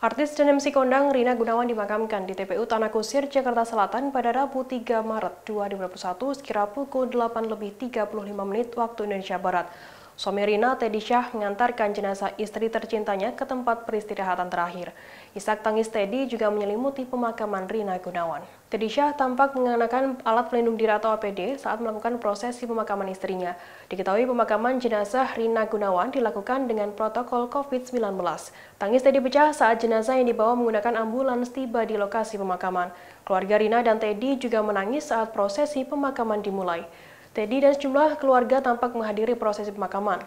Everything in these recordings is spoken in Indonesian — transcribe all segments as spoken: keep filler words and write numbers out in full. Artis dan M C kondang Rina Gunawan dimakamkan di T P U Tanah Kusir, Jakarta Selatan pada Rabu tiga Maret dua ribu dua puluh satu sekira pukul delapan lebih tiga puluh lima menit waktu Indonesia Barat. Suami Rina, Teddy Syach, mengantarkan jenazah istri tercintanya ke tempat peristirahatan terakhir. Isak tangis Teddy juga menyelimuti pemakaman Rina Gunawan. Teddy Syach tampak mengenakan alat pelindung diri atau A P D saat melakukan prosesi pemakaman istrinya. Diketahui pemakaman jenazah Rina Gunawan dilakukan dengan protokol COVID sembilan belas. Tangis Teddy pecah saat jenazah yang dibawa menggunakan ambulans tiba di lokasi pemakaman. Keluarga Rina dan Teddy juga menangis saat prosesi pemakaman dimulai. Teddy dan sejumlah keluarga tampak menghadiri prosesi pemakaman.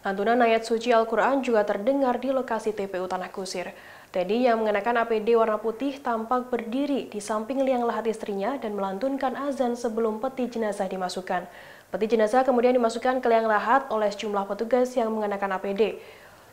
Lantunan ayat suci Al-Quran juga terdengar di lokasi T P U Tanah Kusir. Teddy yang mengenakan A P D warna putih tampak berdiri di samping liang lahat istrinya dan melantunkan azan sebelum peti jenazah dimasukkan. Peti jenazah kemudian dimasukkan ke liang lahat oleh sejumlah petugas yang mengenakan A P D.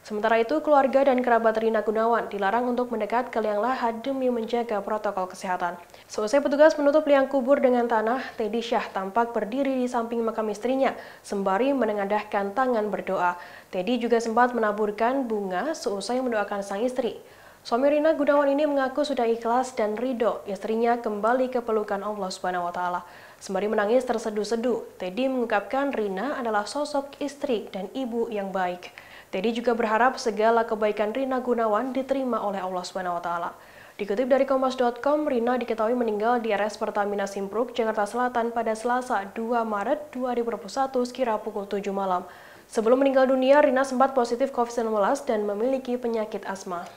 Sementara itu, keluarga dan kerabat Rina Gunawan dilarang untuk mendekat ke liang lahat demi menjaga protokol kesehatan. Selesai petugas menutup liang kubur dengan tanah, Teddy Syach tampak berdiri di samping makam istrinya sembari menengadahkan tangan berdoa. Teddy juga sempat menaburkan bunga seusai mendoakan sang istri. Suami Rina Gunawan ini mengaku sudah ikhlas dan ridho istrinya kembali ke pelukan Allah Subhanahu wa Ta'ala. Sembari menangis terseduh-seduh, Teddy mengungkapkan Rina adalah sosok istri dan ibu yang baik. Teddy juga berharap segala kebaikan Rina Gunawan diterima oleh Allah Subhanahu wa Ta'ala. Dikutip dari Kompas dot com, Rina diketahui meninggal di R S Pertamina Simpruk, Jakarta Selatan pada Selasa dua Maret dua ribu dua puluh satu sekira pukul tujuh malam. Sebelum meninggal dunia, Rina sempat positif COVID sembilan belas dan memiliki penyakit asma.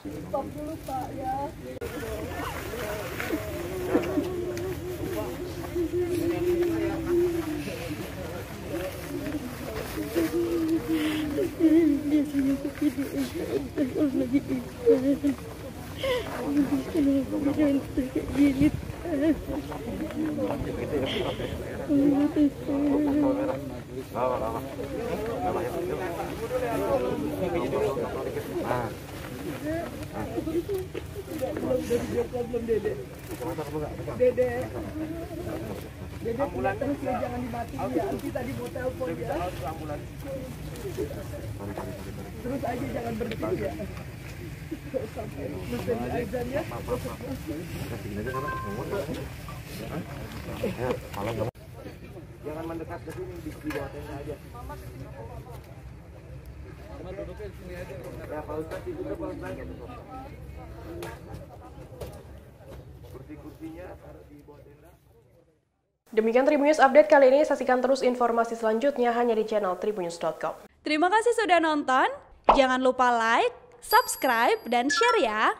Dede, Dede pulang terus ya, jangan dimatiin ya, nanti tadi mau telepon ya. Terus aja jangan berhenti ya. Sampai nonton azannya. Jangan mendekat ke sini, di bawah tenda aja. Cuma duduknya di sini aja. Ya Pak Ustaz, itu Pak Ustaz. Demikian Tribunnews update kali ini. Saksikan terus informasi selanjutnya hanya di channel tribunnews dot com. Terima kasih sudah nonton. Jangan lupa like, subscribe, dan share ya.